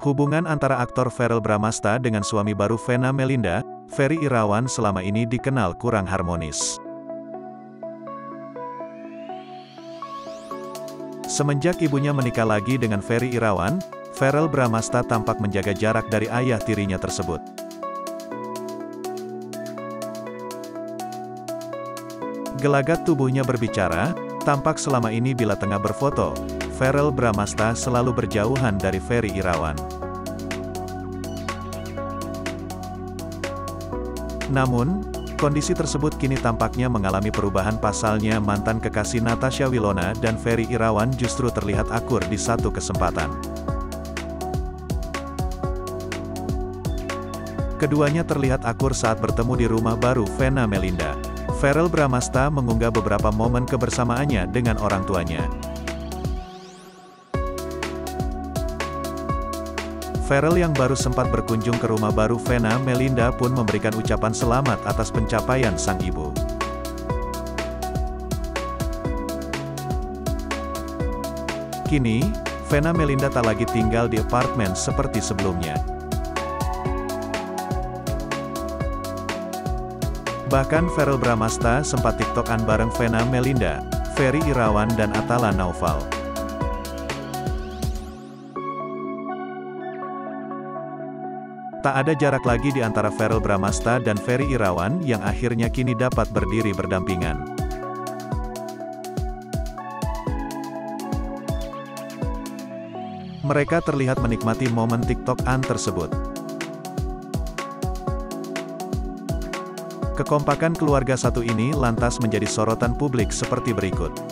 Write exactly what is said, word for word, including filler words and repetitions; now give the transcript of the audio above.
Hubungan antara aktor Verrell Bramasta dengan suami baru Venna Melinda, Ferry Irawan, selama ini dikenal kurang harmonis. Semenjak ibunya menikah lagi dengan Ferry Irawan, Verrell Bramasta tampak menjaga jarak dari ayah tirinya tersebut. Gelagat tubuhnya berbicara, tampak selama ini bila tengah berfoto, Verrell Bramasta selalu berjauhan dari Ferry Irawan. Namun, kondisi tersebut kini tampaknya mengalami perubahan, pasalnya mantan kekasih Natasha Wilona dan Ferry Irawan justru terlihat akur di satu kesempatan. Keduanya terlihat akur saat bertemu di rumah baru Venna Melinda. Verrell Bramasta mengunggah beberapa momen kebersamaannya dengan orang tuanya. Verrell yang baru sempat berkunjung ke rumah baru Venna Melinda pun memberikan ucapan selamat atas pencapaian sang ibu. Kini, Venna Melinda tak lagi tinggal di apartemen seperti sebelumnya. Bahkan Verrell Bramasta sempat tiktokan bareng Venna Melinda, Ferry Irawan dan Atala Naufal. Tak ada jarak lagi di antara Verrell Bramasta dan Ferry Irawan yang akhirnya kini dapat berdiri berdampingan. Mereka terlihat menikmati momen TikTok-an tersebut. Kekompakan keluarga satu ini lantas menjadi sorotan publik seperti berikut.